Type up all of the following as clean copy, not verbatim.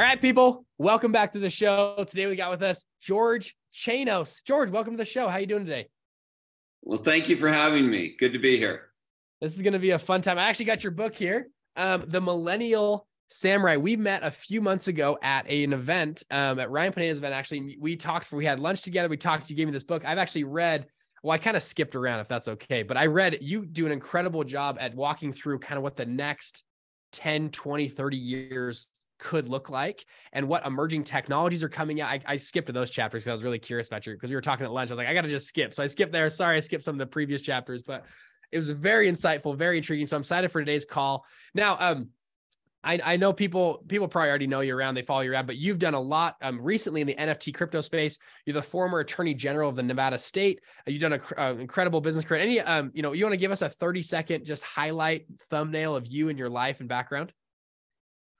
All right, people, welcome back to the show. Today we got with us George Chanos. George, welcome to the show. How are you doing today? Well, thank you for having me. Good to be here. This is going to be a fun time. I actually got your book here, The Millennial Samurai. We met a few months ago at an event, at Ryan Panetta's event. Actually, we talked, we had lunch together. We talked, you gave me this book. I've actually read, well, I kind of skipped around if that's okay, but I read, you do an incredible job at walking through kind of what the next 10, 20, 30 years could look like and what emerging technologies are coming out. I skipped to those chapters because I was really curious about you, because we were talking at lunch. I was like, I got to just skip. So I skipped there. Sorry, I skipped some of the previous chapters, but it was very insightful, very intriguing. So I'm excited for today's call. Now, I know people probably already know you around, they follow you around, but you've done a lot recently in the NFT crypto space. You're the former attorney general of the Nevada state. You've done an incredible business career. Any, you want to give us a 30-second just highlight thumbnail of you and your life and background?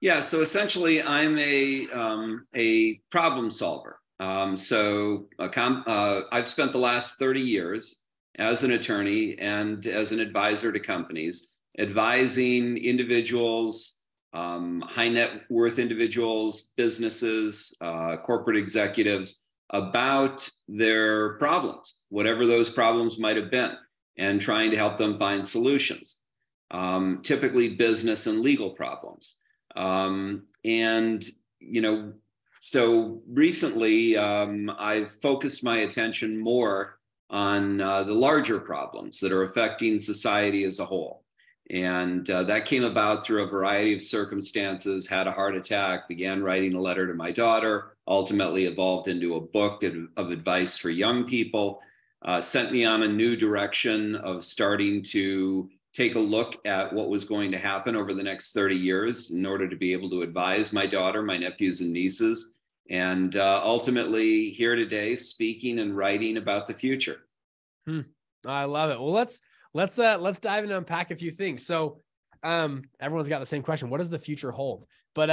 Yeah, so essentially I'm a problem solver. I've spent the last 30 years as an attorney and as an advisor to companies, advising individuals, high net worth individuals, businesses, corporate executives about their problems, whatever those problems might have been, and trying to help them find solutions, typically business and legal problems. So recently I've focused my attention more on the larger problems that are affecting society as a whole. And that came about through a variety of circumstances, had a heart attack, began writing a letter to my daughter, ultimately evolved into a book of advice for young people, sent me on a new direction of starting to take a look at what was going to happen over the next 30 years in order to be able to advise my daughter, my nephews and nieces, and ultimately here today, speaking and writing about the future. I love it. Well, let's dive in and unpack a few things. So everyone's got the same question. What does the future hold? But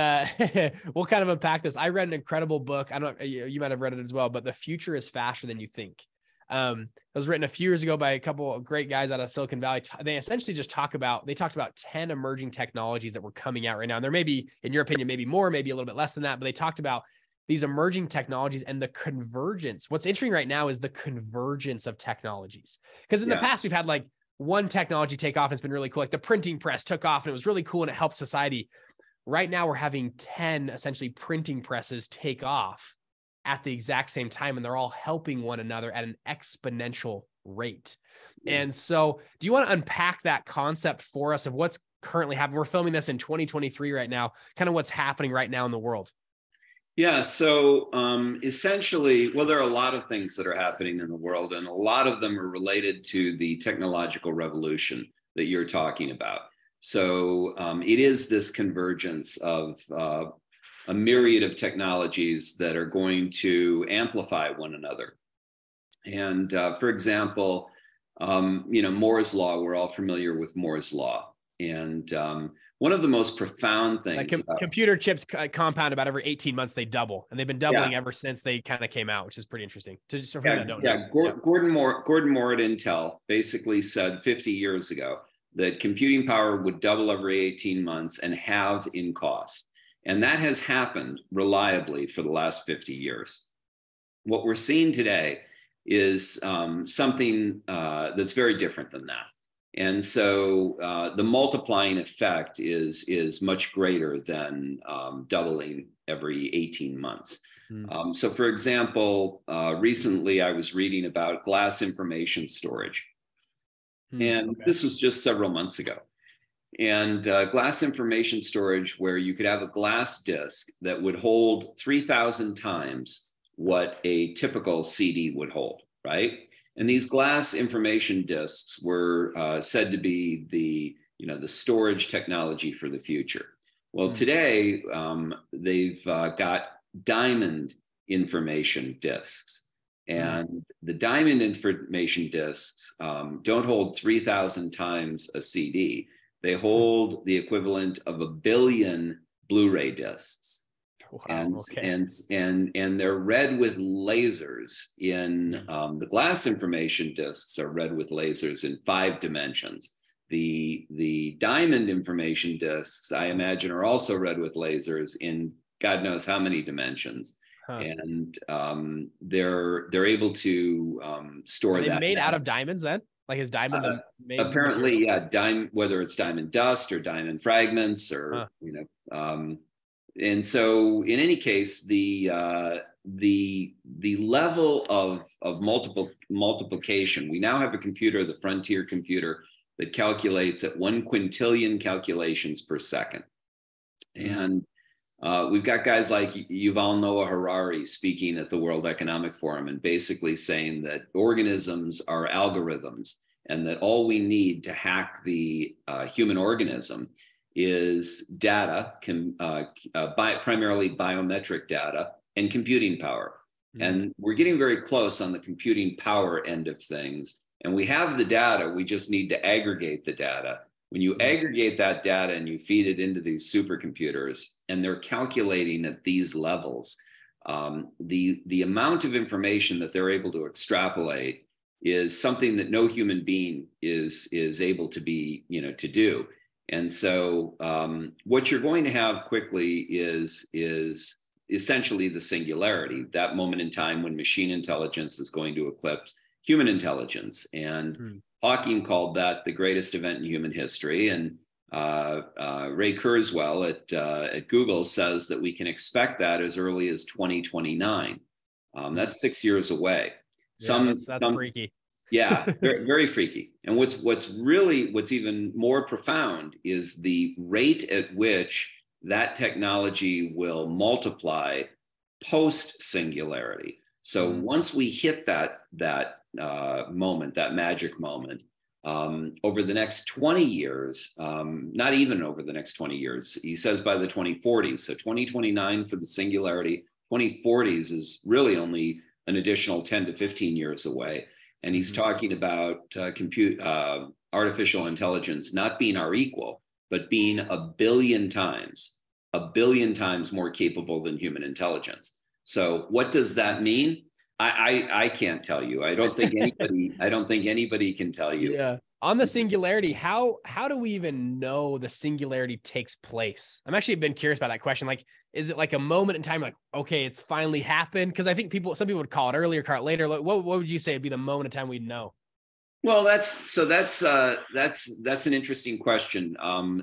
we'll kind of unpack this. I read an incredible book. I don't know, you might've read it as well, but The Future is Faster Than You Think. It was written a few years ago by a couple of great guys out of Silicon Valley. They essentially just talked about 10 emerging technologies that were coming out right now. And there may be, in your opinion, maybe more, maybe a little bit less than that, but they talked about these emerging technologies and the convergence. What's interesting right now is the convergence of technologies. Because in the past, we've had like one technology take off and it's been really cool. Like the printing press took off and it was really cool and it helped society. Right now, we're having 10 essentially printing presses take off at the exact same time, and they're all helping one another at an exponential rate. And so do you want to unpack that concept for us of what's currently happening? We're filming this in 2023 right now, kind of what's happening right now in the world. Yeah, so essentially, well, there are a lot of things that are happening in the world, and a lot of them are related to the technological revolution that you're talking about. So it is this convergence of a myriad of technologies that are going to amplify one another. And for example, Moore's Law, we're all familiar with Moore's Law. And one of the most profound things like computer chips compound about every 18 months, they double, and they've been doubling ever since they kind of came out, which is pretty interesting. Gordon Moore at Intel basically said 50 years ago that computing power would double every 18 months and halve in cost. And that has happened reliably for the last 50 years. What we're seeing today is something that's very different than that. And so the multiplying effect is much greater than doubling every 18 months. So for example, recently I was reading about glass information storage. This was just several months ago. And glass information storage, where you could have a glass disk that would hold 3,000 times what a typical CD would hold, right? And these glass information disks were said to be the storage technology for the future. Well, today they've got diamond information disks, and the diamond information disks don't hold 3,000 times a CD. They hold the equivalent of 1 billion Blu-ray discs. Wow, and they're read with lasers in the glass information discs are read with lasers in 5 dimensions. The diamond information discs, I imagine, are also read with lasers in God knows how many dimensions. Huh. And they're able to store that. Made out of diamonds then? Like is diamond apparently, yeah, whether it's diamond dust or diamond fragments or, you know, and so in any case, the level of multiplication, we now have a computer, the frontier computer, that calculates at 1 quintillion calculations per second. Mm-hmm. And we've got guys like Yuval Noah Harari speaking at the World Economic Forum and basically saying that organisms are algorithms and that all we need to hack the human organism is data, primarily biometric data and computing power. Mm-hmm. And we're getting very close on the computing power end of things. And we have the data, we just need to aggregate the data. When you aggregate that data and you feed it into these supercomputers and they're calculating at these levels, the amount of information that they're able to extrapolate is something that no human being is able to be, you know, to do. And so what you're going to have quickly is essentially the singularity, that moment in time when machine intelligence is going to eclipse human intelligence. And Hawking called that the greatest event in human history. And Ray Kurzweil at Google says that we can expect that as early as 2029. That's 6 years away. Yeah, that's freaky. Yeah, very, very freaky. And what's even more profound is the rate at which that technology will multiply post-singularity. So once we hit that moment, that magic moment, over the next 20 years, not even over the next 20 years, he says by the 2040s, so 2029 for the singularity, 2040s is really only an additional 10 to 15 years away. And he's talking about artificial intelligence not being our equal, but being a billion times more capable than human intelligence. So what does that mean? I can't tell you. I don't think anybody can tell you. Yeah. On the singularity, how do we even know the singularity takes place? I'm actually been curious about that question. Like, is it like a moment in time? Like, okay, it's finally happened. Because I think some people would call it earlier, call it later. Like, what would you say would be the moment in time we'd know? Well, that's an interesting question.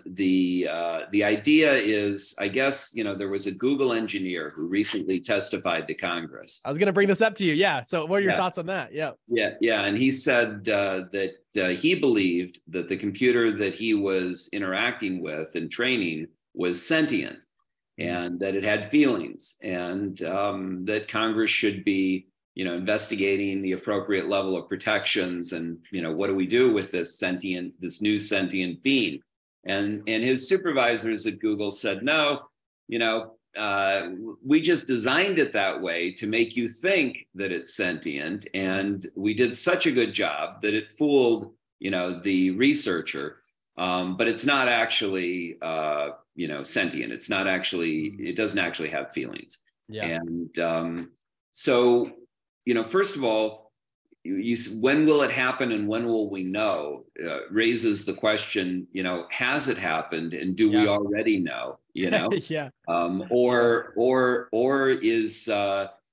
The idea is, I guess, you know, there was a Google engineer who recently testified to Congress. I was going to bring this up to you. Yeah. So what are your thoughts on that? Yeah. Yeah. Yeah. And he said that he believed that the computer that he was interacting with and training was sentient and that it had feelings and that Congress should be, you know, investigating the appropriate level of protections and, you know, what do we do with this new sentient being? And his supervisors at Google said, no, you know, we just designed it that way to make you think that it's sentient. And we did such a good job that it fooled, you know, the researcher, but it's not actually, you know, sentient. It's not actually, it doesn't actually have feelings. Yeah. And so, you know, first of all, when will it happen and when will we know raises the question, you know, has it happened and do we already know, you know? Yeah. Or is some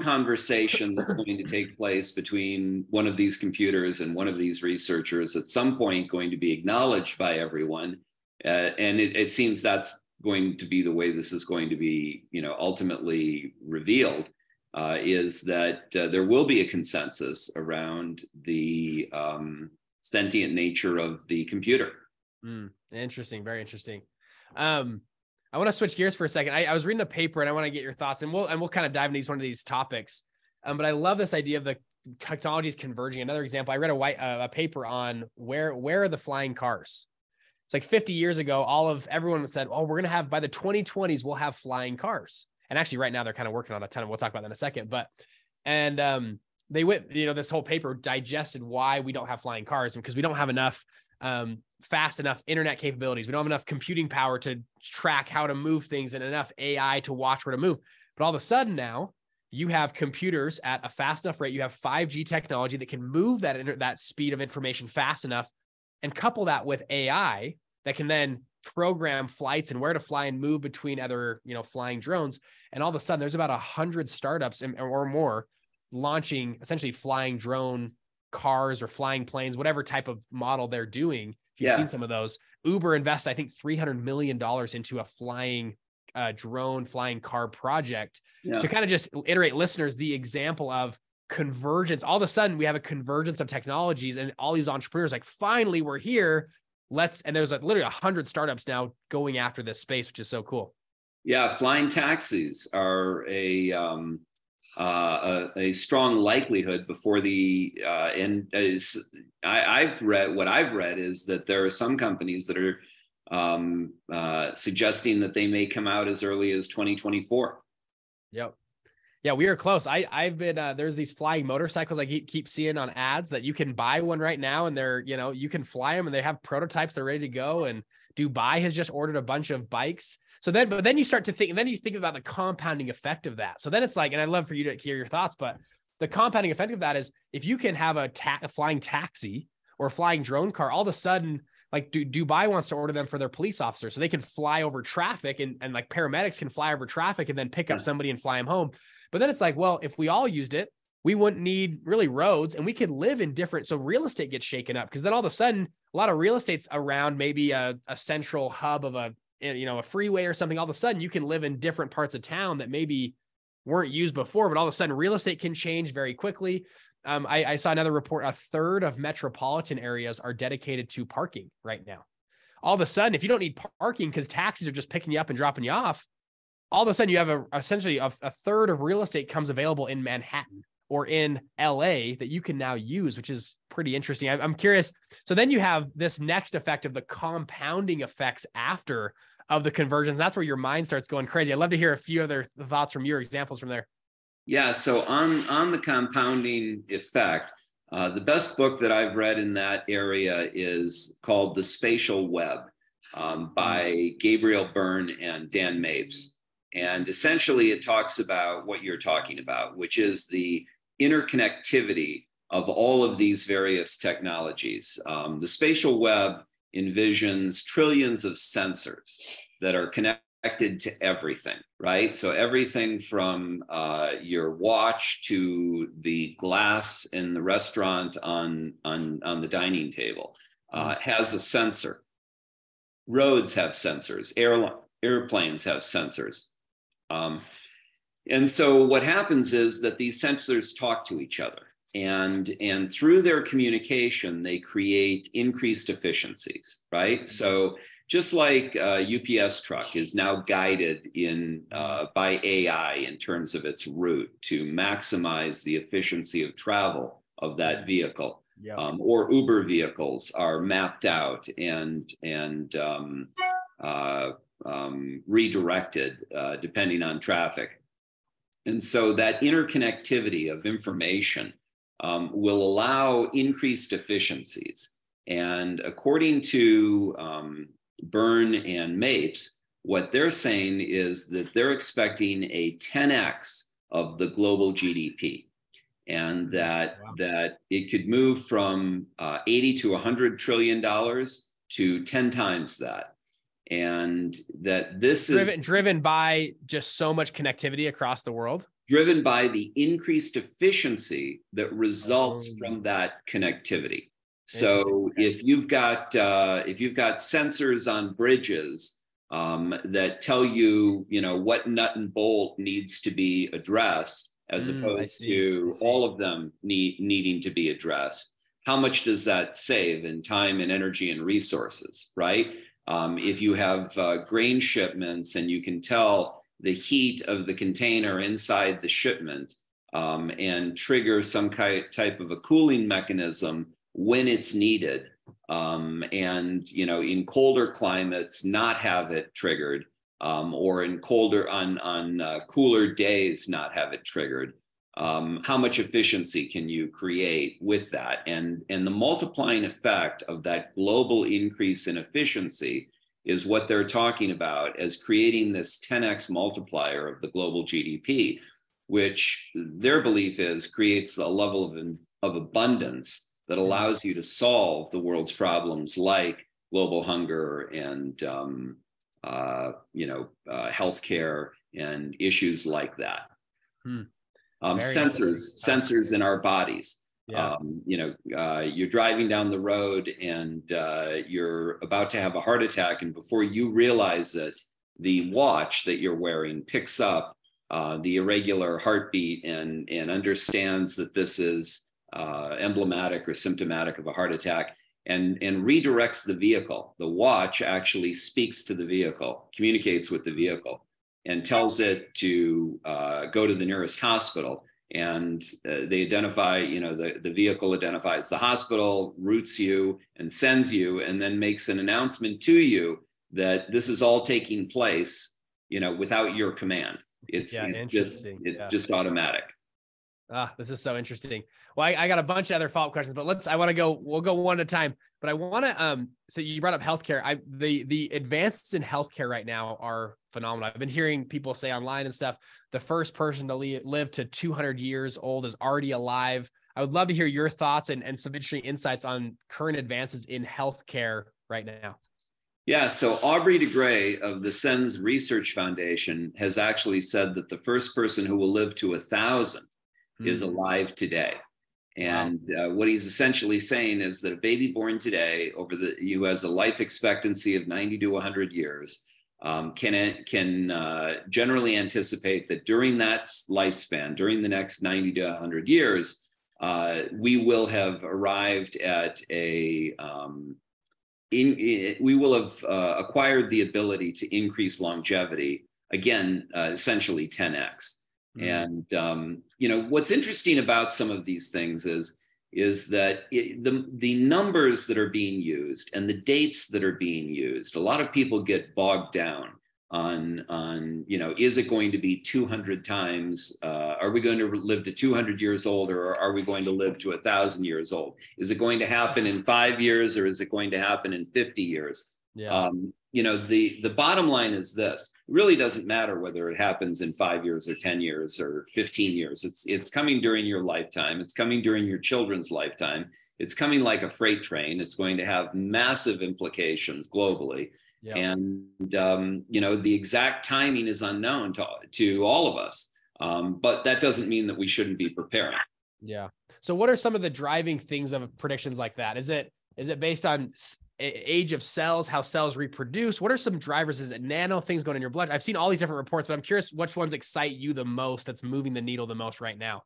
conversation that's going to take place between one of these computers and one of these researchers at some point going to be acknowledged by everyone? And it seems that's going to be the way this is going to be, you know, ultimately revealed. Is that there will be a consensus around the sentient nature of the computer. Interesting, very interesting. I want to switch gears for a second. I was reading a paper and I want to get your thoughts and we'll kind of dive into one of these topics. But I love this idea of the technologies converging. Another example, I read a paper on where are the flying cars? It's like 50 years ago, everyone said, oh, we're going to have, by the 2020s, we'll have flying cars. And actually right now they're kind of working on a ton of, we'll talk about that in a second, but they went, you know, this whole paper digested why we don't have flying cars and because we don't have enough fast enough internet capabilities. We don't have enough computing power to track how to move things and enough AI to watch where to move. But all of a sudden now you have computers at a fast enough rate. You have 5G technology that can move that speed of information fast enough and couple that with AI that can then program flights and where to fly and move between other, flying drones. And all of a sudden there's about 100 startups or more launching essentially flying drone cars or flying planes, whatever type of model they're doing. If you've seen some of those, Uber invests, I think $300 million into a flying drone flying car project to kind of just iterate listeners, the example of convergence. All of a sudden we have a convergence of technologies and all these entrepreneurs like, finally we're here. And there's like literally 100 startups now going after this space, which is so cool. Yeah, flying taxis are a strong likelihood before the end. What I've read is that there are some companies that are suggesting that they may come out as early as 2024. Yep. Yeah, we are close. I've been, there's these flying motorcycles I keep seeing on ads that you can buy one right now and they're, you can fly them and they have prototypes, they're ready to go. And Dubai has just ordered a bunch of bikes. So then, but then you start to think, and then you think about the compounding effect of that. So then it's like, and I'd love for you to hear your thoughts, but the compounding effect of that is if you can have a flying taxi or a flying drone car, all of a sudden, like Dubai wants to order them for their police officers so they can fly over traffic and like paramedics can fly over traffic and then pick up somebody and fly them home. But then it's like, well, if we all used it, we wouldn't need really roads and we could live in different. So real estate gets shaken up because then all of a sudden, a lot of real estate's around maybe a central hub of a freeway or something. All of a sudden you can live in different parts of town that maybe weren't used before, but all of a sudden real estate can change very quickly. I saw another report, a third of metropolitan areas are dedicated to parking right now. All of a sudden, if you don't need parking because taxis are just picking you up and dropping you off, all of a sudden you have essentially a third of real estate comes available in Manhattan or in LA that you can now use, which is pretty interesting. I'm curious. So then you have this next effect of the compounding effects after of the convergence. That's where your mind starts going crazy. I'd love to hear a few other thoughts from your examples from there. Yeah. So on the compounding effect, the best book that I've read in that area is called The Spatial Web by Gabriel Byrne and Dan Mapes. And essentially it talks about what you're talking about, which is the interconnectivity of all of these various technologies. The spatial web envisions trillions of sensors that are connected to everything, right? So everything from your watch to the glass in the restaurant on the dining table has a sensor. Roads have sensors, airplanes have sensors. And so what happens is that these sensors talk to each other and through their communication, they create increased efficiencies, right? So just like a UPS truck is now guided by AI in terms of its route to maximize the efficiency of travel of that vehicle, or Uber vehicles are mapped out and redirected depending on traffic. And so that interconnectivity of information will allow increased efficiencies. And according to Byrne and Mapes, what they're saying is that they're expecting a 10x of the global GDP and that it could move from $80 to $100 trillion to 10 times that. And that this is driven by just so much connectivity across the world, driven by the increased efficiency that results from that connectivity. So if you've got sensors on bridges that tell you, what nut and bolt needs to be addressed, as opposed to all of them needing to be addressed, how much does that save in time and energy and resources, right? If you have grain shipments and you can tell the heat of the container inside the shipment and trigger some type of a cooling mechanism when it's needed, and in colder climates not have it triggered, or in colder on cooler days not have it triggered, how much efficiency can you create with that? And the multiplying effect of that global increase in efficiency is what they're talking about as creating this 10x multiplier of the global GDP, which their belief is creates a level of abundance that allows you to solve the world's problems like global hunger and healthcare and issues like that. Sensors in our bodies. Yeah. You're driving down the road and you're about to have a heart attack, and before you realize it, the watch that you're wearing picks up the irregular heartbeat and understands that this is emblematic or symptomatic of a heart attack, and redirects the vehicle. The watch actually speaks to the vehicle, communicates with the vehicle, and tells it to go to the nearest hospital. And they identify, the vehicle identifies the hospital, routes you, and sends you, and then makes an announcement to you that this is all taking place, without your command. It's just automatic. This is so interesting. Well, I got a bunch of other follow-up questions, but we'll go one at a time, but I want to, so you brought up healthcare. The advances in healthcare right now are phenomenal. I've been hearing people say online and stuff, the first person to live to 200 years old is already alive. I would love to hear your thoughts and some interesting insights on current advances in healthcare right now. Yeah, so Aubrey de Grey of the SENS Research Foundation has actually said that the first person who will live to 1,000 is alive today. And what he's essentially saying is that a baby born today who has a life expectancy of 90 to 100 years can generally anticipate that during that lifespan, during the next 90 to 100 years, we will have acquired the ability to increase longevity, again, essentially 10x. And, what's interesting about some of these things is that the numbers that are being used and the dates that are being used, a lot of people get bogged down on is it going to be 200 times? Are we going to live to 200 years old, or are we going to live to 1,000 years old? Is it going to happen in 5 years, or is it going to happen in 50 years? Yeah. The bottom line is this: it really doesn't matter whether it happens in 5 years or 10 years or 15 years. It's coming during your lifetime. It's coming during your children's lifetime. It's coming like a freight train. It's going to have massive implications globally. Yeah. And, the exact timing is unknown to all of us. But that doesn't mean that we shouldn't be preparing. Yeah. So what are some of the driving things of predictions like that? Is it based on age of cells, how cells reproduce? What are some drivers? Is it nano things going in your blood? I've seen all these different reports, but I'm curious which ones excite you the most, that's moving the needle the most right now.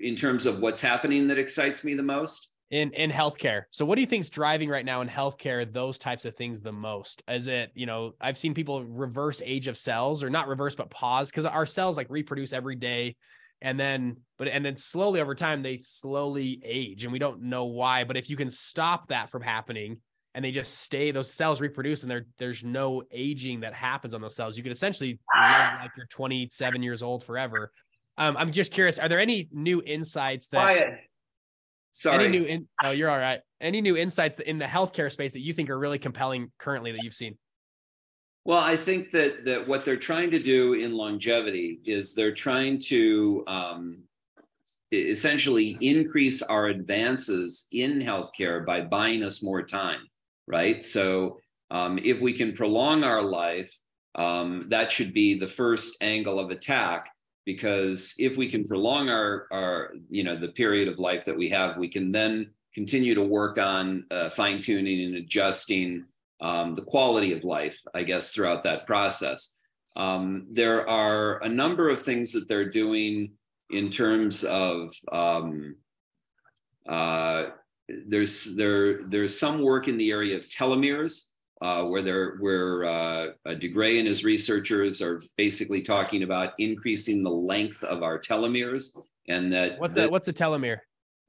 In terms of what's happening that excites me the most? In healthcare. So what do you think is driving right now in healthcare, those types of things the most? Is it, I've seen people reverse age of cells, or not reverse, but pause, because our cells reproduce every day. And then slowly over time, they slowly age, and we don't know why. But if you can stop that from happening, and they just stay, those cells reproduce, and there's no aging that happens on those cells, you could essentially live like you're 27 years old forever. I'm just curious, are there any new insights that... Quiet. Sorry. Oh, you're all right. Any new insights in the healthcare space that you think are really compelling currently that you've seen? Well, I think that what they're trying to do in longevity is they're trying to essentially increase our advances in healthcare by buying us more time, right? So if we can prolong our life, that should be the first angle of attack, because if we can prolong our the period of life that we have, we can then continue to work on fine-tuning and adjusting the quality of life, I guess, throughout that process. There are a number of things that they're doing in terms of, there's some work in the area of telomeres, where de Grey and his researchers are basically talking about increasing the length of our telomeres. And that— What's a telomere?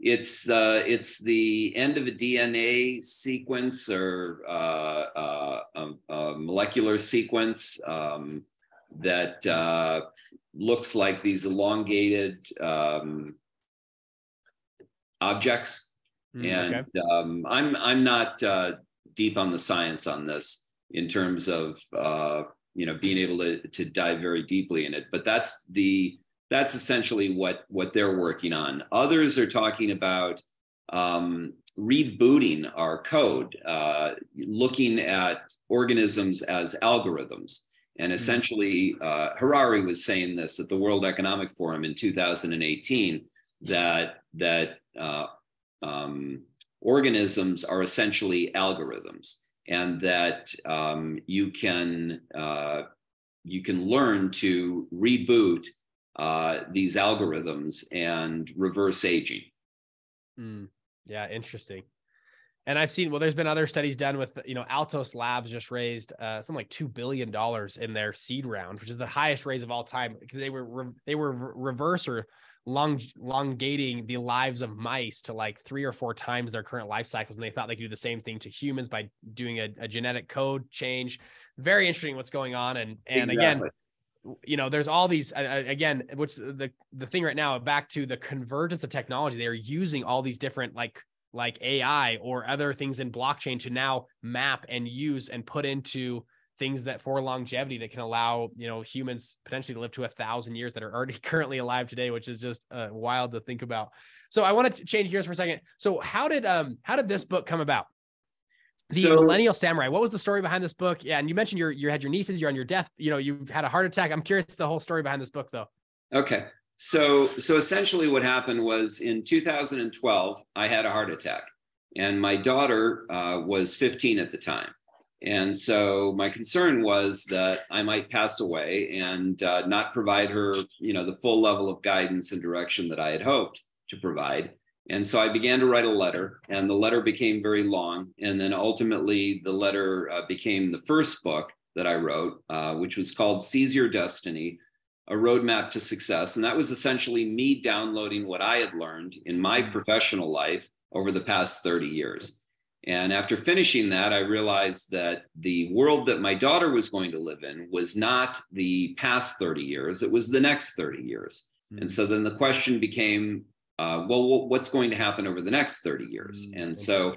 It's the end of a DNA sequence or a molecular sequence that looks like these elongated objects. And okay. I'm not deep on the science on this in terms of being able to dive very deeply in it, but that's essentially what they're working on. Others are talking about rebooting our code, looking at organisms as algorithms. And essentially, Harari was saying this at the World Economic Forum in 2018, that organisms are essentially algorithms, and that you can learn to reboot these algorithms and reverse aging. Yeah, interesting. And I've seen, well, there's been other studies done with, you know, Altos Labs just raised something like $2 billion in their seed round, which is the highest raise of all time. They were elongating the lives of mice to like 3 or 4 times their current life cycles. And they thought they could do the same thing to humans by doing a genetic code change. Very interesting what's going on. And exactly. Again, you know, there's all these, again, which the thing right now, back to the convergence of technology, they're using all these different like AI or other things in blockchain to now map and use and put into things that for longevity that can allow, you know, humans potentially to live to 1,000 years that are already currently alive today, which is just wild to think about. So I want to change gears for a second. So how did this book come about? The Millennial Samurai. What was the story behind this book? Yeah. And you mentioned you had your nieces, you're on your death, you know, you had a heart attack. I'm curious the whole story behind this book though. Okay. So essentially what happened was in 2012, I had a heart attack and my daughter was 15 at the time. And so my concern was that I might pass away and not provide her, you know, the full level of guidance and direction that I had hoped to provide. And so I began to write a letter, and the letter became very long. And then ultimately the letter became the first book that I wrote, which was called Seize Your Destiny, A Roadmap to Success. And that was essentially me downloading what I had learned in my professional life over the past 30 years. And after finishing that, I realized that the world that my daughter was going to live in was not the past 30 years, it was the next 30 years. Mm-hmm. And so then the question became, well, what's going to happen over the next 30 years? Mm-hmm. And so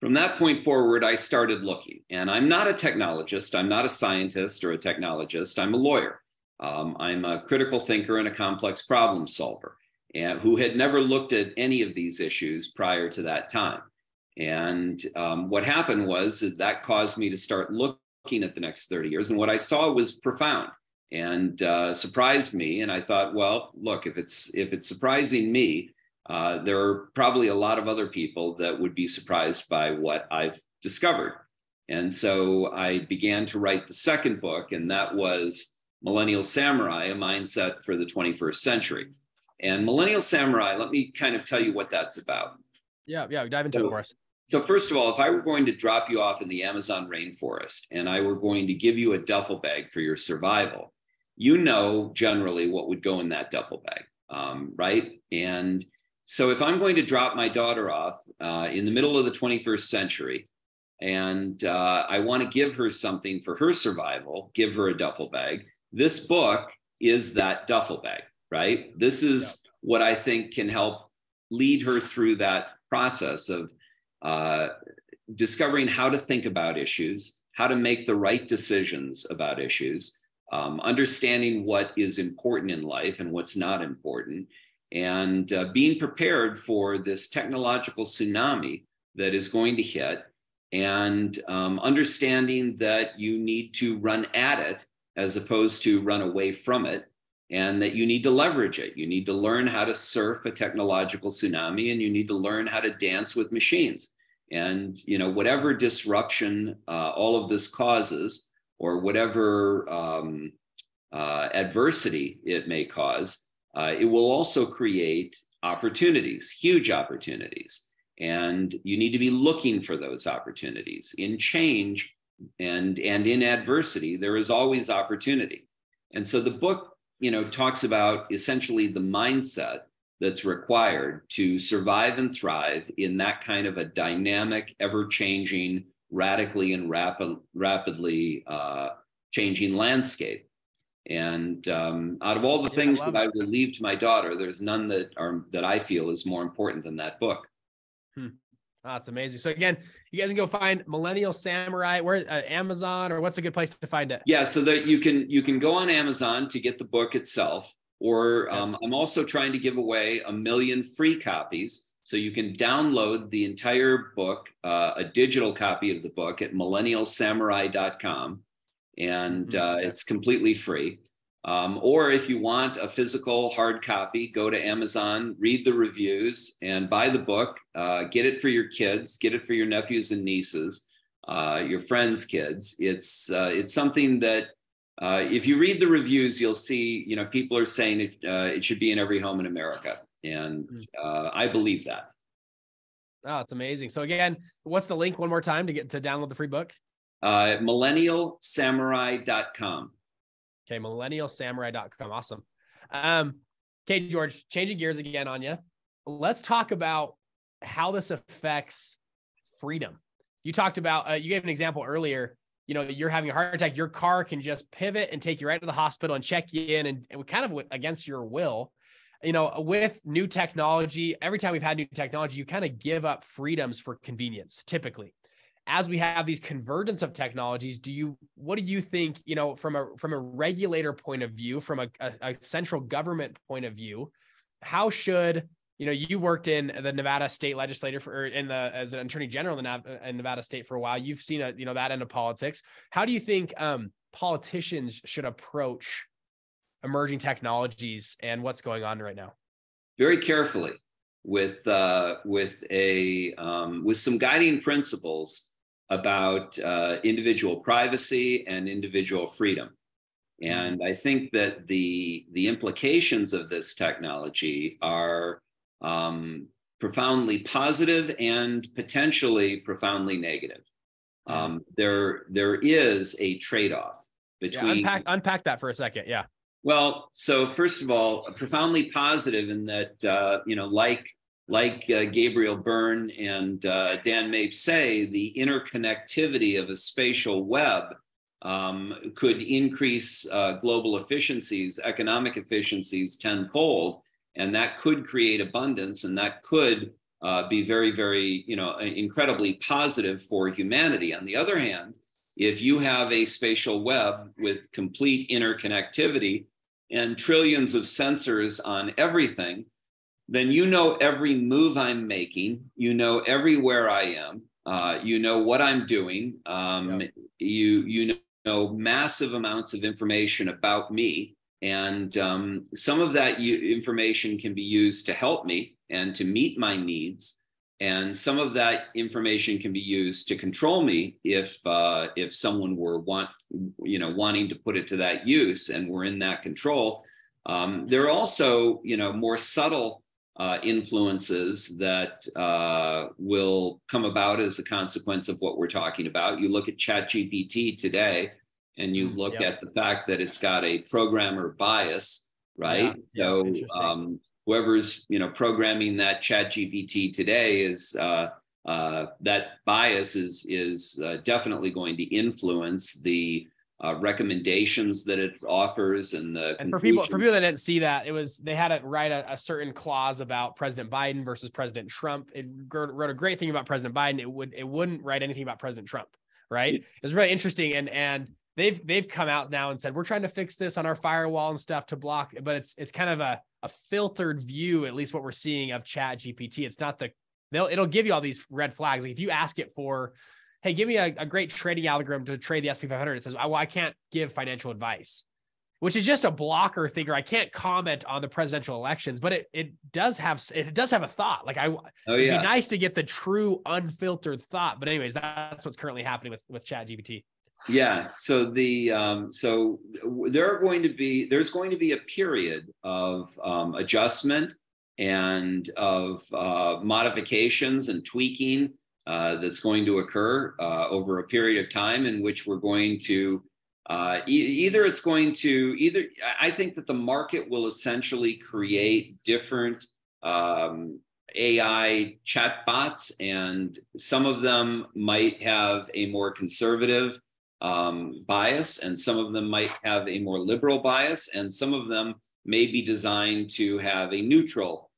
from that point forward, I started looking. And I'm not a technologist, I'm not a scientist or a technologist, I'm a lawyer. I'm a critical thinker and a complex problem solver, and who had never looked at any of these issues prior to that time. And what happened was that caused me to start looking at the next 30 years. And what I saw was profound and surprised me. And I thought, well, look, if it's surprising me, there are probably a lot of other people that would be surprised by what I've discovered. And so I began to write the second book, and that was Millennial Samurai, A Mindset for the 21st Century. And Millennial Samurai, let me kind of tell you what that's about. Yeah, dive into it for us. So first of all, if I were going to drop you off in the Amazon rainforest and I were going to give you a duffel bag for your survival, you know generally what would go in that duffel bag, right? And so if I'm going to drop my daughter off in the middle of the 21st century, and I want to give her something for her survival, give her a duffel bag, this book is that duffel bag, right? This is what I think can help lead her through that process of discovering how to think about issues, how to make the right decisions about issues, understanding what is important in life and what's not important, and being prepared for this technological tsunami that is going to hit, and understanding that you need to run at it as opposed to run away from it, and that you need to leverage it. You need to learn how to surf a technological tsunami, and you need to learn how to dance with machines. And you know, whatever disruption all of this causes, or whatever adversity it may cause, it will also create opportunities, huge opportunities. And you need to be looking for those opportunities. In change and in adversity, there is always opportunity. And so the book, you know, talks about essentially the mindset that's required to survive and thrive in that kind of a dynamic, ever-changing, radically and rapidly changing landscape. And out of all the things that I relieved my daughter, there's none that I feel is more important than that book. Oh, that's amazing. So again, you guys can go find Millennial Samurai, where Amazon, or what's a good place to find it? Yeah, so that you can go on Amazon to get the book itself, or I'm also trying to give away 1 million free copies. So you can download the entire book, a digital copy of the book at millennialsamurai.com, and it's completely free. Or if you want a physical hard copy, go to Amazon, read the reviews, and buy the book. Get it for your kids, get it for your nephews and nieces, your friends' kids. It's something that if you read the reviews, you'll see, you know, people are saying it should be in every home in America, and I believe that. Oh, it's amazing. So again, what's the link one more time to get to download the free book? Millennialsamurai.com. Okay, millennialsamurai.com. Awesome. Okay, George, changing gears again on you. Let's talk about how this affects freedom. You talked about, you gave an example earlier, you know, you're having a heart attack, your car can just pivot and take you right to the hospital and check you in, and kind of against your will. You know, with new technology, every time we've had new technology, you kind of give up freedoms for convenience, typically. As we have these convergence of technologies, what do you think, you know, from a regulator point of view, from a central government point of view, how should, you know, you worked in the Nevada state legislature as an attorney general in Nevada state for a while, you've seen you know, that end of politics. How do you think politicians should approach emerging technologies and what's going on right now? Very carefully, with some guiding principles about individual privacy and individual freedom. And I think that the implications of this technology are profoundly positive and potentially profoundly negative. There is a trade-off between— yeah, unpack that for a second, yeah. Well, so first of all, profoundly positive in that, you know, like Gabriel Byrne and Dan Mapes say, the interconnectivity of a spatial web could increase global efficiencies, economic efficiencies tenfold, and that could create abundance, and that could be very, very, you know, incredibly positive for humanity. On the other hand, if you have a spatial web with complete interconnectivity and trillions of sensors on everything, then you know every move I'm making, you know everywhere I am, you know what I'm doing, you know massive amounts of information about me, and some of that information can be used to help me and to meet my needs, and some of that information can be used to control me if someone were wanting to put it to that use and were in that control. There are also, you know, more subtle influences that will come about as a consequence of what we're talking about. You look at ChatGPT today, and you look at the fact that it's got a programmer bias, right? Yeah. So whoever's, you know, programming that ChatGPT today is that bias is definitely going to influence the recommendations that it offers, and for people that didn't see that, it was, they had to write a certain clause about President Biden versus President Trump. It wrote a great thing about President Biden. It wouldn't write anything about President Trump, right? Yeah. It was really interesting, and they've come out now and said, we're trying to fix this on our firewall and stuff to block, but it's kind of a filtered view, at least what we're seeing of ChatGPT. It's not it'll give you all these red flags. Like if you ask it for, hey, give me a great trading algorithm to trade the S&P 500. It says, I can't give financial advice, which is just a blocker thing, or I can't comment on the presidential elections, but it does have a thought. Like it'd be nice to get the true unfiltered thought. But anyways, that's what's currently happening with ChatGPT. Yeah. So there's going to be a period of adjustment and of modifications and tweaking that's going to occur over a period of time, in which we're going to I think that the market will essentially create different AI chatbots, and some of them might have a more conservative bias, and some of them might have a more liberal bias, and some of them may be designed to have a neutral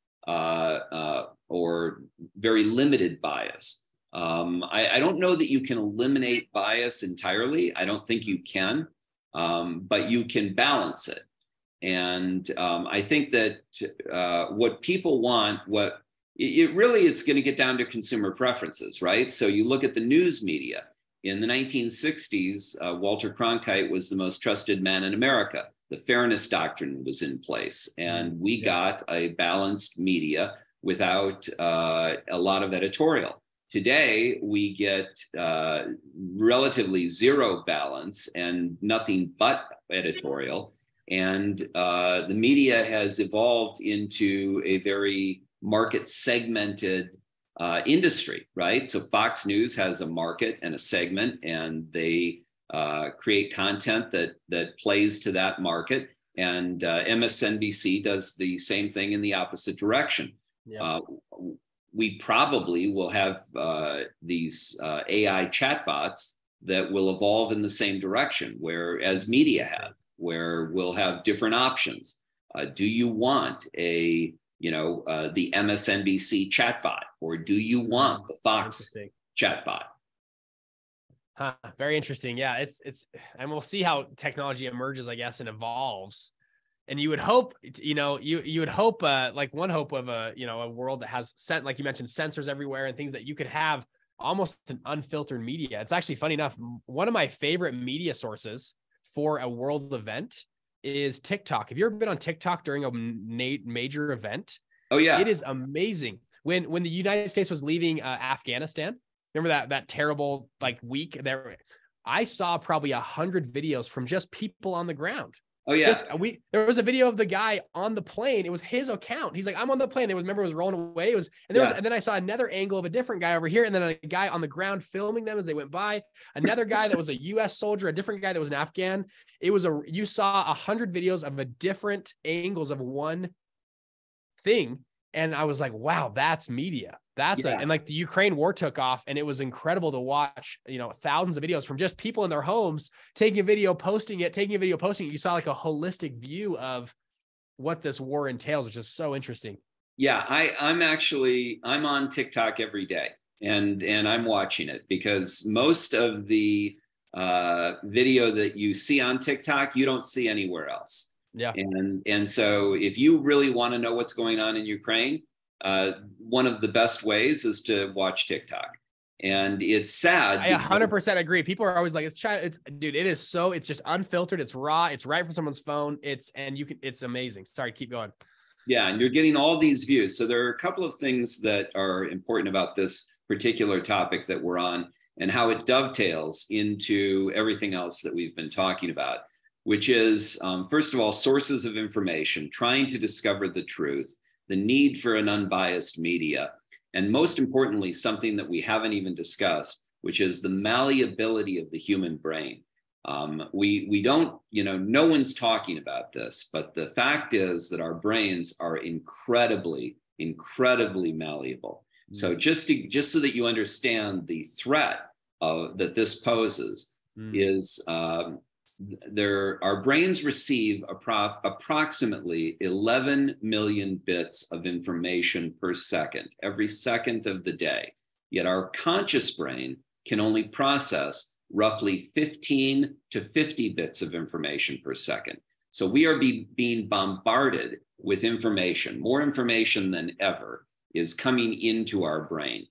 or very limited bias. I don't know that you can eliminate bias entirely. I don't think you can, but you can balance it. And I think that what people want, what it really, it's going to get down to consumer preferences, right? So you look at the news media. In the 1960s, Walter Cronkite was the most trusted man in America. The Fairness Doctrine was in place, and we got a balanced media without a lot of editorial. Today, we get relatively zero balance and nothing but editorial. And the media has evolved into a very market segmented industry, right? So Fox News has a market and a segment, and they create content that plays to that market. And MSNBC does the same thing in the opposite direction. Yeah. We probably will have these AI chatbots that will evolve in the same direction, whereas media have, where we'll have different options. Do you want the MSNBC chatbot, or do you want the Fox chatbot? Huh, very interesting. Yeah, it's, and we'll see how technology emerges, I guess, and evolves. And you would hope, you would hope, like one hope of a world that has sent, like you mentioned, sensors everywhere and things that you could have almost an unfiltered media. It's actually funny enough. One of my favorite media sources for a world event is TikTok. Have you ever been on TikTok during a major event? Oh yeah. It is amazing. When the United States was leaving Afghanistan, remember that terrible like week there, I saw probably 100 videos from just people on the ground. Oh yeah. There was a video of the guy on the plane. It was his account. He's like, I'm on the plane. Remember it was rolling away. And then I saw another angle of a different guy over here. And then a guy on the ground filming them as they went by, another guy that was a US soldier, a different guy that was an Afghan. You saw 100 videos of a different angles of one thing. And I was like, wow, that's media. And like the Ukraine war took off, and it was incredible to watch, thousands of videos from just people in their homes, taking a video, posting it. You saw like a holistic view of what this war entails, which is so interesting. Yeah. I'm on TikTok every day, and I'm watching it, because most of the video that you see on TikTok, you don't see anywhere else. Yeah. And so if you really want to know what's going on in Ukraine, one of the best ways is to watch TikTok. And it's sad. I 100% agree. People are always like, it's just unfiltered. It's raw. It's right from someone's phone. It's amazing. Sorry, keep going. Yeah. And you're getting all these views. So there are a couple of things that are important about this particular topic that we're on and how it dovetails into everything else that we've been talking about, which is, first of all, sources of information, trying to discover the truth, the need for an unbiased media, and most importantly, something that we haven't even discussed, which is the malleability of the human brain. We don't, no one's talking about this, but the fact is that our brains are incredibly, incredibly malleable. Mm-hmm. So just so that you understand the threat that this poses, mm-hmm, is... our brains receive approximately 11 million bits of information per second, every second of the day. Yet our conscious brain can only process roughly 15 to 50 bits of information per second. So we are being bombarded with information. More information than ever is coming into our brain.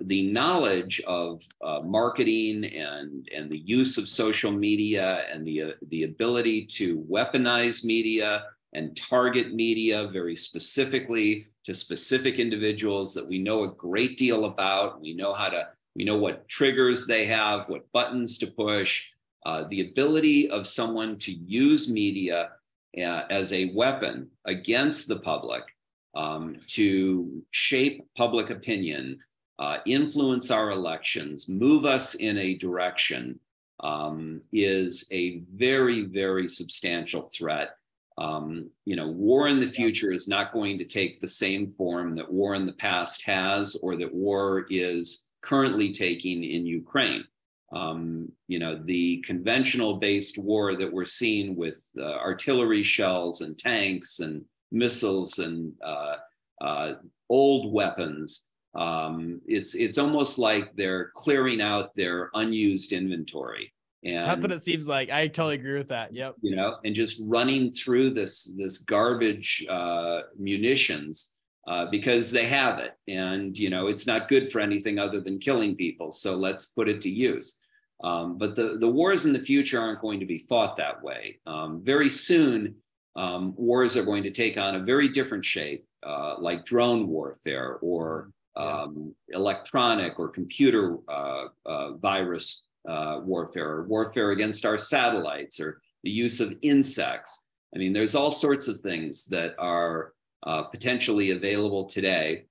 The knowledge of marketing and the use of social media and the ability to weaponize media and target media very specifically to specific individuals that we know a great deal about. We know what triggers they have, what buttons to push, the ability of someone to use media as a weapon against the public, to shape public opinion, influence our elections, move us in a direction, is a very, very substantial threat. War in the future is not going to take the same form that war in the past has, or that war is currently taking in Ukraine. The conventional-based war that we're seeing with artillery shells and tanks and missiles and old weapons, it's almost like they're clearing out their unused inventory, and that's what it seems like. I totally agree with that. Yep. And just running through this garbage munitions because they have it, and it's not good for anything other than killing people. So let's put it to use. But the wars in the future aren't going to be fought that way. Very soon, wars are going to take on a very different shape, like drone warfare or electronic or computer virus warfare, or warfare against our satellites, or the use of insects. I mean, there's all sorts of things that are potentially available today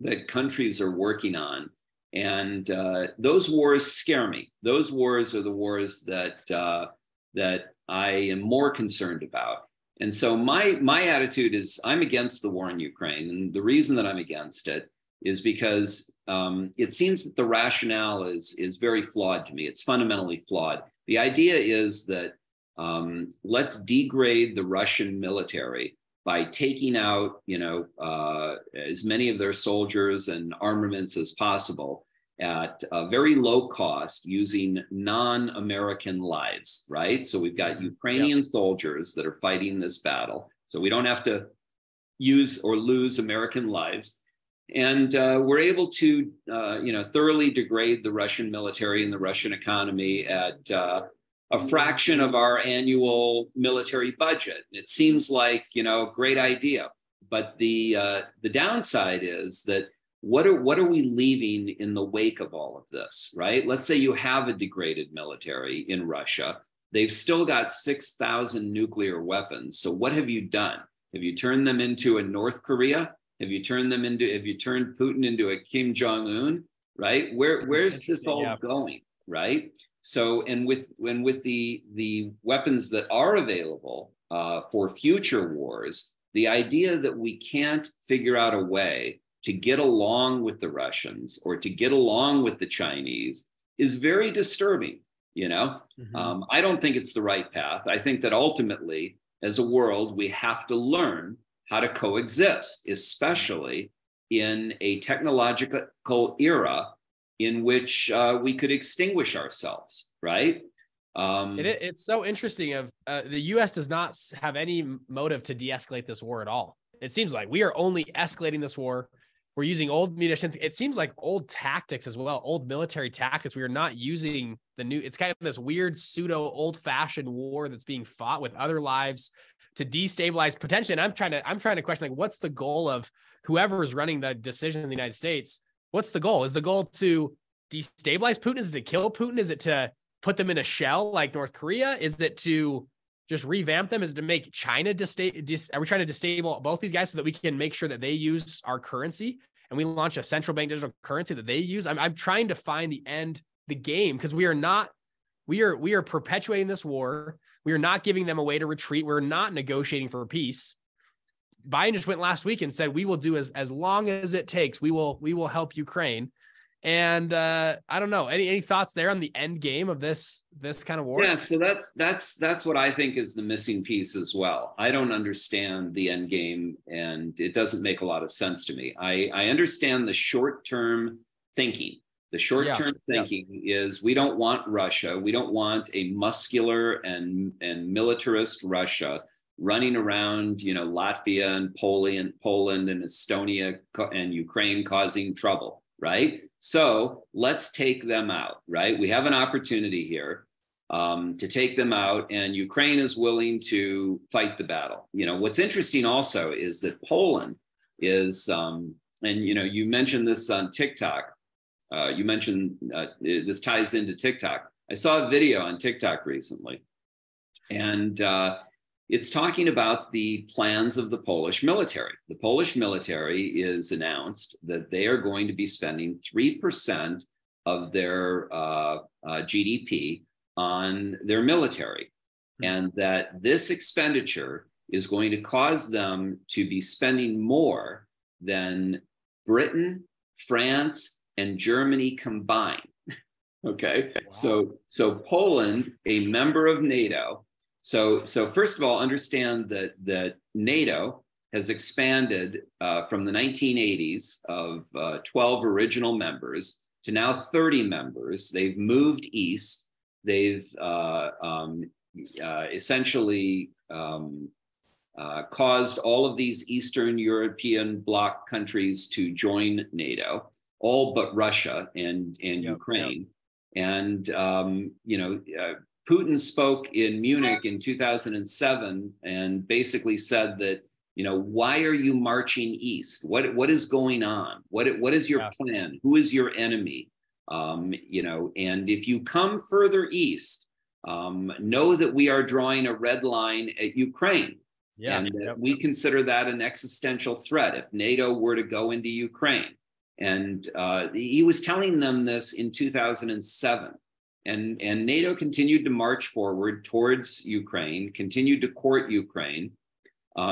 that countries are working on. And those wars scare me. Those wars are the wars that that I am more concerned about. And so my attitude is I'm against the war in Ukraine. And the reason that I'm against it is because it seems that the rationale is very flawed to me. It's fundamentally flawed. The idea is that let's degrade the Russian military by taking out, as many of their soldiers and armaments as possible at a very low cost using non-American lives, right? So we've got Ukrainian soldiers that are fighting this battle. So we don't have to use or lose American lives. And we're able to, thoroughly degrade the Russian military and the Russian economy at a fraction of our annual military budget. It seems like, great idea. But the downside is that what are we leaving in the wake of all of this, right? Let's say you have a degraded military in Russia. They've still got 6,000 nuclear weapons. So what have you done? Have you turned them into a North Korea? Have you turned Putin into a Kim Jong-un, right? Where's this all going, right? So, and with the weapons that are available for future wars, the idea that we can't figure out a way to get along with the Russians or to get along with the Chinese is very disturbing, Mm-hmm. I don't think it's the right path. I think that ultimately, as a world, we have to learn how to coexist, especially in a technological era in which we could extinguish ourselves, right? It's so interesting of the U.S. does not have any motive to de-escalate this war at all. It seems like we are only escalating this war. We're using old munitions. It seems like old tactics as well, old military tactics. We are not using the new. It's kind of this weird pseudo old-fashioned war that's being fought with other lives to destabilize potentially. And I'm trying to question, like, what's the goal of whoever is running the decision in the United States? What's the goal? Is the goal to destabilize Putin? Is it to kill Putin? Is it to put them in a shell like North Korea? Is it to just revamp them? Is it to make China are we trying to destabilize both these guys so that we can make sure that they use our currency and we launch a central bank digital currency that they use? I'm trying to find the end, the game, because we are perpetuating this war. We are not giving them a way to retreat. We're not negotiating for peace. Biden just went last week and said, we will do as long as it takes. We will help Ukraine. And I don't know, any thoughts there on the end game of this kind of war? Yeah, so that's what I think is the missing piece as well. I don't understand the end game, and it doesn't make a lot of sense to me. I understand the short-term thinking. The short-term thinking is we don't want Russia. We don't want a muscular and militarist Russia running around, Latvia and Poland and Estonia and Ukraine causing trouble, right? So let's take them out, right? We have an opportunity here to take them out, and Ukraine is willing to fight the battle. What's interesting also is that Poland is, you mentioned this on TikTok. You mentioned this ties into TikTok. I saw a video on TikTok recently, and it's talking about the plans of the Polish military. The Polish military is announced that they are going to be spending 3% of their GDP on their military, and that this expenditure is going to cause them to be spending more than Britain, France, and Germany combined. Okay, wow. So Poland, a member of NATO. So first of all, understand that NATO has expanded from the 1980s of 12 original members to now 30 members. They've moved east. They've essentially caused all of these Eastern European bloc countries to join NATO, all but Russia and Ukraine. And, Putin spoke in Munich in 2007 and basically said that, you know, why are you marching east? What is going on? What is your plan? Who is your enemy? And if you come further east, know that we are drawing a red line at Ukraine. We consider that an existential threat if NATO were to go into Ukraine. And he was telling them this in 2007. And NATO continued to march forward towards Ukraine, continued to court Ukraine.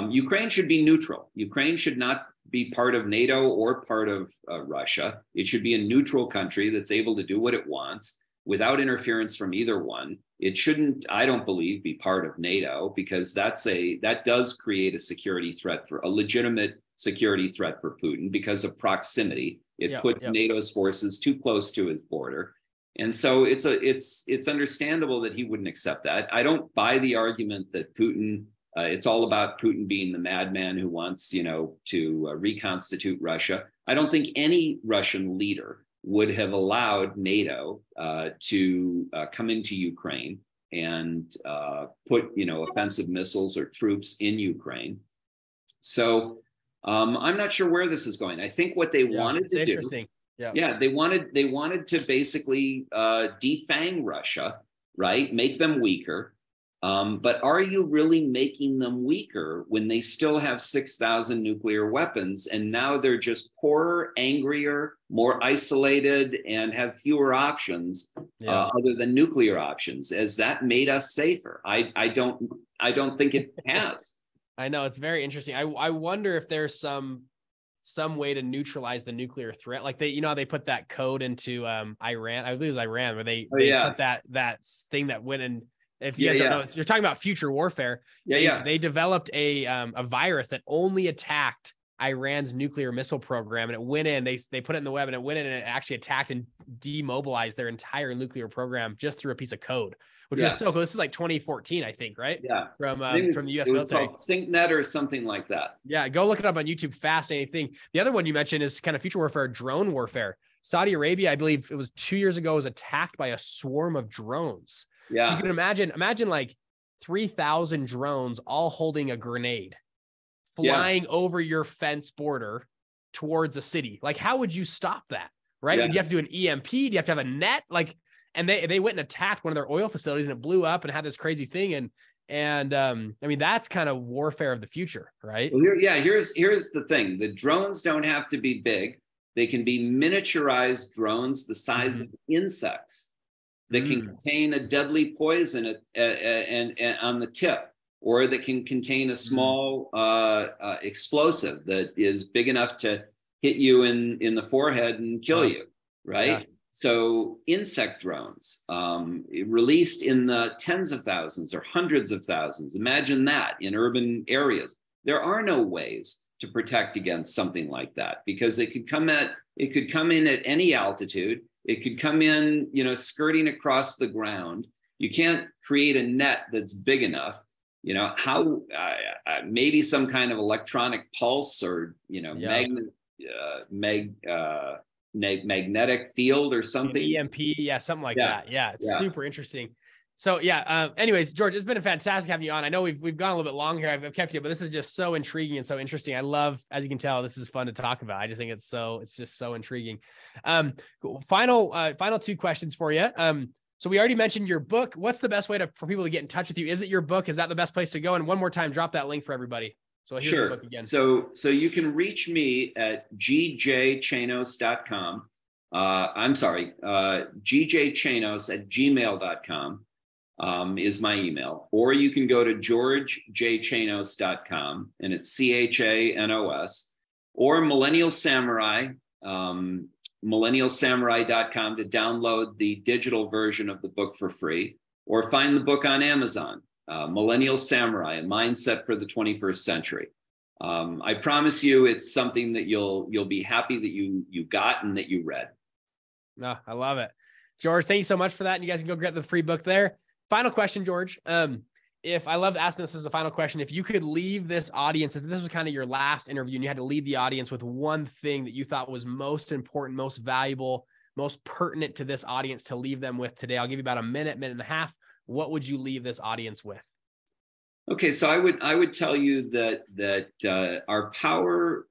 Ukraine should be neutral. Ukraine should not be part of NATO or part of Russia. It should be a neutral country that's able to do what it wants without interference from either one. It shouldn't, I don't believe, be part of NATO because that does create a security threat for a legitimate security threat for Putin because of proximity. It puts NATO's forces too close to his border. And so it's understandable that he wouldn't accept that. I don't buy the argument that Putin, it's all about Putin being the madman who wants, to reconstitute Russia. I don't think any Russian leader would have allowed NATO to come into Ukraine and put, offensive missiles or troops in Ukraine. So I'm not sure where this is going. I think what they wanted to do. They wanted to basically defang Russia, right? Make them weaker. But are you really making them weaker when they still have 6,000 nuclear weapons and now they're just poorer, angrier, more isolated, and have fewer options other than nuclear options? Has that made us safer? I don't think it has. I know, it's very interesting. I wonder if there's some way to neutralize the nuclear threat. Like they, how they put that code into Iran, I believe it was Iran, where they put that thing that went in. If you guys don't know, you're talking about future warfare. They developed a virus that only attacked Iran's nuclear missile program. And it went in, they put it in the web and it went in and it actually attacked and demobilized their entire nuclear program just through a piece of code, which was so cool. This is like 2014, I think, right? Yeah. From the US military. SyncNet or something like that. Yeah. Go look it up on YouTube. Fascinating thing. The other one you mentioned is kind of future warfare, drone warfare. Saudi Arabia, I believe it was 2 years ago, was attacked by a swarm of drones. Yeah. So you can imagine like 3,000 drones all holding a grenade flying over your fence border towards a city. Like, how would you stop that? Right. Yeah. Do you have to do an EMP? Do you have to have a net? Like, and they went and attacked one of their oil facilities and it blew up and had this crazy thing. And I mean, that's kind of warfare of the future, right? Well, here's the thing. The drones don't have to be big. They can be miniaturized drones, the size of insects that can contain a deadly poison and on the tip, or that can contain a small explosive that is big enough to hit you in the forehead and kill you, right? Yeah. So insect drones released in the tens of thousands or hundreds of thousands. Imagine that in urban areas. There are no ways to protect against something like that because it could come in at any altitude. It could come in, skirting across the ground. You can't create a net that's big enough. How maybe some kind of electronic pulse or magnetic field or something. EMP, something like that. Yeah, it's super interesting. So anyways, George, it's been fantastic having you on. I know we've gone a little bit long here. I've kept you, but this is just so intriguing and so interesting. I love, as you can tell, this is fun to talk about. I just think it's just so intriguing. Final two questions for you. So we already mentioned your book. What's the best way for people to get in touch with you? Is it your book? Is that the best place to go? And one more time, drop that link for everybody. So here's the book again. So you can reach me at gjchanos.com. gjchanos@gmail.com is my email. Or you can go to georgejchanos.com, and it's Chanos, or Millennial Samurai, millennialsamurai.com to download the digital version of the book for free, or find the book on Amazon, Millennial Samurai, A Mindset for the 21st Century. I promise you it's something that you'll be happy that you got and that you read. No, I love it. George, thank you so much for that. And you guys can go get the free book there. Final question, George. I love asking this as a final question, if you could leave this audience, if this was kind of your last interview and you had to leave the audience with one thing that you thought was most important, most valuable, most pertinent to this audience to leave them with today, I'll give you about a minute, minute and a half. What would you leave this audience with? Okay, so I would tell you that our power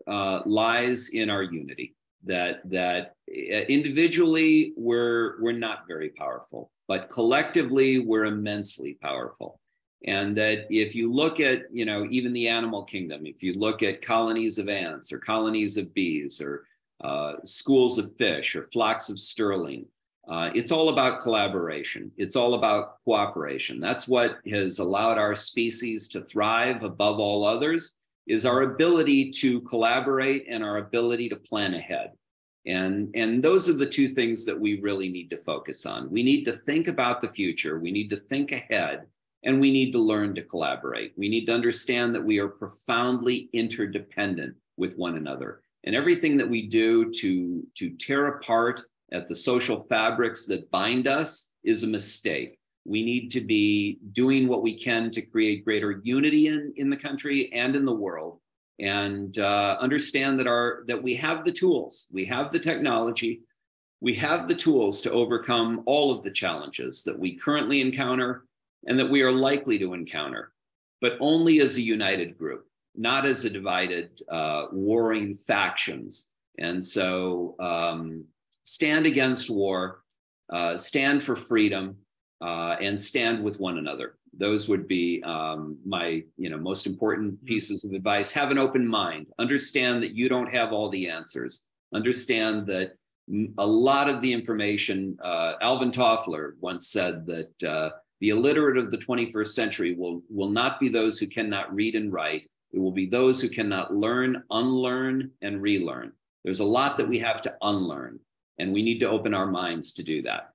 lies in our unity. That individually we're not very powerful, but collectively we're immensely powerful. And that if you look at, even the animal kingdom, if you look at colonies of ants or colonies of bees or schools of fish or flocks of starling, it's all about collaboration. It's all about cooperation. That's what has allowed our species to thrive above all others, is our ability to collaborate and our ability to plan ahead. And those are the two things that we really need to focus on. We need to think about the future. We need to think ahead, and we need to learn to collaborate. We need to understand that we are profoundly interdependent with one another. And everything that we do to tear apart at the social fabrics that bind us is a mistake. We need to be doing what we can to create greater unity in the country and in the world, and understand that we have the tools, we have the technology, we have the tools to overcome all of the challenges that we currently encounter and that we are likely to encounter, but only as a united group, not as a divided, warring factions. And so, stand against war, stand for freedom, and stand with one another. Those would be my most important pieces of advice. Have an open mind. Understand that you don't have all the answers. Understand that a lot of the information, Alvin Toffler once said that the illiterate of the 21st century will not be those who cannot read and write. It will be those who cannot learn, unlearn, and relearn. There's a lot that we have to unlearn, and we need to open our minds to do that.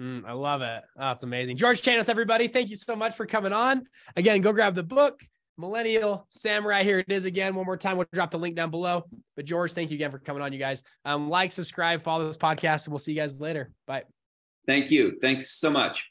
I love it. Oh, it's amazing. George Chanos, everybody, thank you so much for coming on. Again, go grab the book, Millennial Samurai. Here it is again, one more time. We'll drop the link down below. But George, thank you again for coming on, you guys. Like, subscribe, follow this podcast, and we'll see you guys later. Bye. Thank you. Thanks so much.